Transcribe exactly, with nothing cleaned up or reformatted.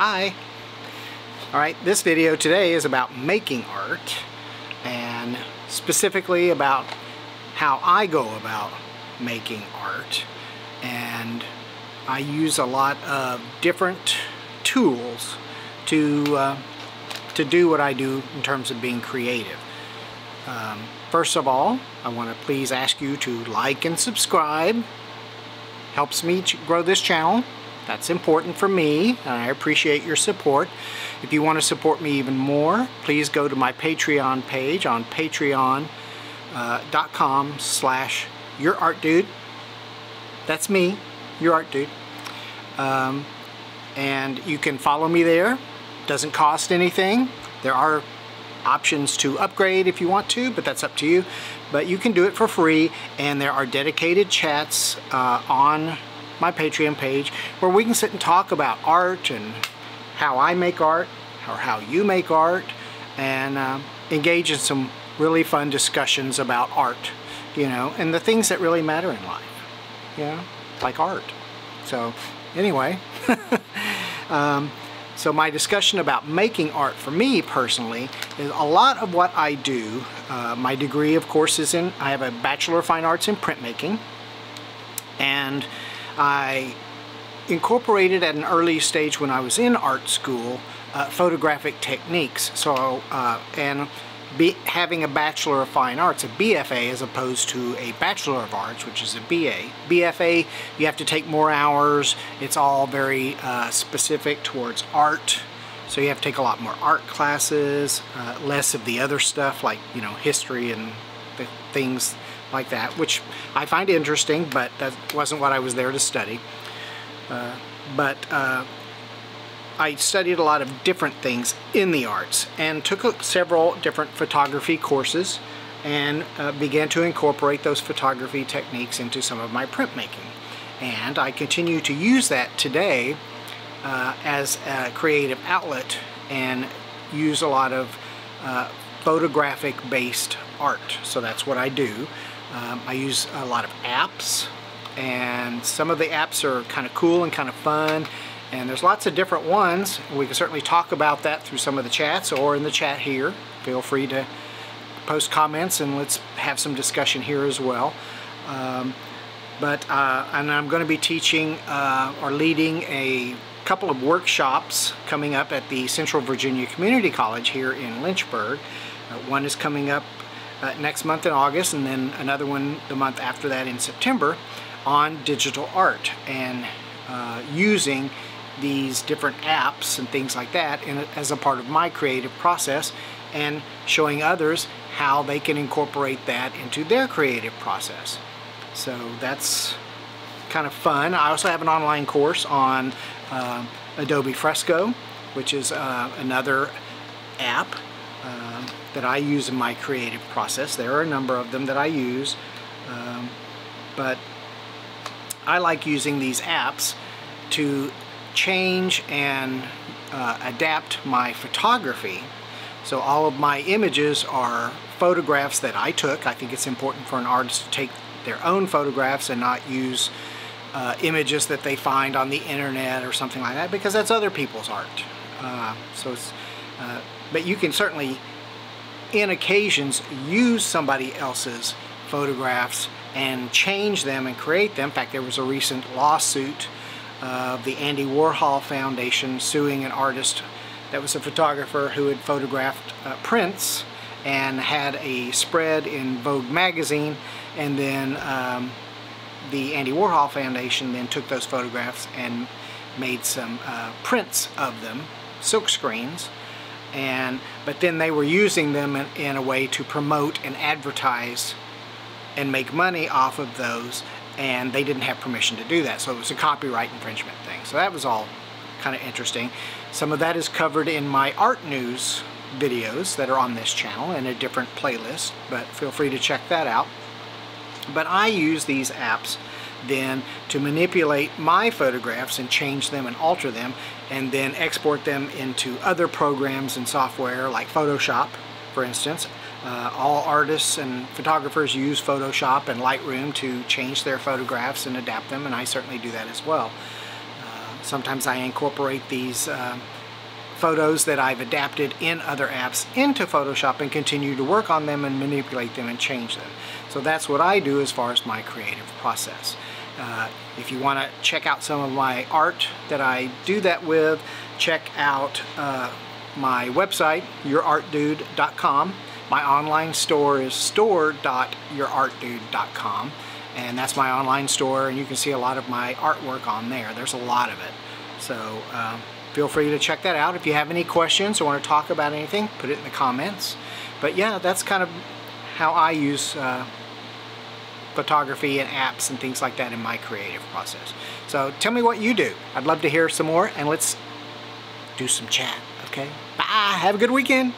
Hi! Alright, this video today is about making art, and specifically about how I go about making art. And I use a lot of different tools to, uh, to do what I do in terms of being creative. Um, first of all, I want to please ask you to like and subscribe. Helps me grow this channel. That's important for me, and I appreciate your support. If you want to support me even more, please go to my Patreon page on patreon.com slash YourArtDude. That's me, YourArtDude. Um, and you can follow me there. Doesn't cost anything. There are options to upgrade if you want to, but that's up to you. But you can do it for free, and there are dedicated chats uh, on my Patreon page where we can sit and talk about art and how I make art or how you make art, and uh, engage in some really fun discussions about art, you know, and the things that really matter in life, you know, like art. So anyway, um, so my discussion about making art for me personally is a lot of what I do. Uh, my degree, of course, is in, I have a Bachelor of Fine Arts in printmaking, and I incorporated at an early stage when I was in art school uh, photographic techniques. So, uh, and be, having a Bachelor of Fine Arts, a B F A, as opposed to a Bachelor of Arts, which is a B A. B F A, you have to take more hours. It's all very uh, specific towards art. So you have to take a lot more art classes, uh, less of the other stuff like, you know, history and the things like that, which I find interesting, but that wasn't what I was there to study. Uh, but uh, I studied a lot of different things in the arts and took several different photography courses, and uh, began to incorporate those photography techniques into some of my printmaking. And I continue to use that today uh, as a creative outlet, and use a lot of uh, photographic based art. So that's what I do. Um, I use a lot of apps, and some of the apps are kind of cool and kind of fun, and there's lots of different ones. We can certainly talk about that through some of the chats or in the chat here. Feel free to post comments, and let's have some discussion here as well. Um, but uh, and I'm going to be teaching uh, or leading a couple of workshops coming up at the Central Virginia Community College here in Lynchburg. Uh, one is coming up Uh, next month in August, and then another one the month after that in September, on digital art and uh, using these different apps and things like that in, as a part of my creative process, and showing others how they can incorporate that into their creative process. So that's kind of fun. I also have an online course on uh, Adobe Fresco, which is uh, another app Um, that I use in my creative process. There are a number of them that I use, um, but I like using these apps to change and uh, adapt my photography. So all of my images are photographs that I took. I think it's important for an artist to take their own photographs and not use uh, images that they find on the internet or something like that, because that's other people's art. Uh, so it's uh, But you can certainly, in occasions, use somebody else's photographs and change them and create them. In fact, there was a recent lawsuit of the Andy Warhol Foundation suing an artist that was a photographer who had photographed uh, Prince and had a spread in Vogue magazine, and then um, the Andy Warhol Foundation then took those photographs and made some uh, prints of them, silk screens. And but then they were using them in, in a way to promote and advertise and make money off of those, and they didn't have permission to do that, so it was a copyright infringement thing. So that was all kind of interesting. Some of that is covered in my art news videos that are on this channel in a different playlist, but feel free to check that out. But I use these apps then to manipulate my photographs and change them and alter them, and then export them into other programs and software like Photoshop, for instance. Uh, all artists and photographers use Photoshop and Lightroom to change their photographs and adapt them, and I certainly do that as well. Uh, Sometimes I incorporate these uh, photos that I've adapted in other apps into Photoshop and continue to work on them and manipulate them and change them. So that's what I do as far as my creative process. Uh, if you want to check out some of my art that I do that with, check out uh, my website, your art dude dot com. My online store is store dot your art dude dot com, and that's my online store, and you can see a lot of my artwork on there. There's a lot of it. So um, feel free to check that out. If you have any questions or want to talk about anything, put it in the comments. But yeah, that's kind of how I use uh, photography and apps and things like that in my creative process. So tell me what you do. I'd love to hear some more, and let's do some chat, okay? Bye! Have a good weekend!